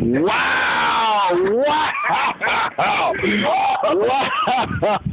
Wow! Wow! Wow!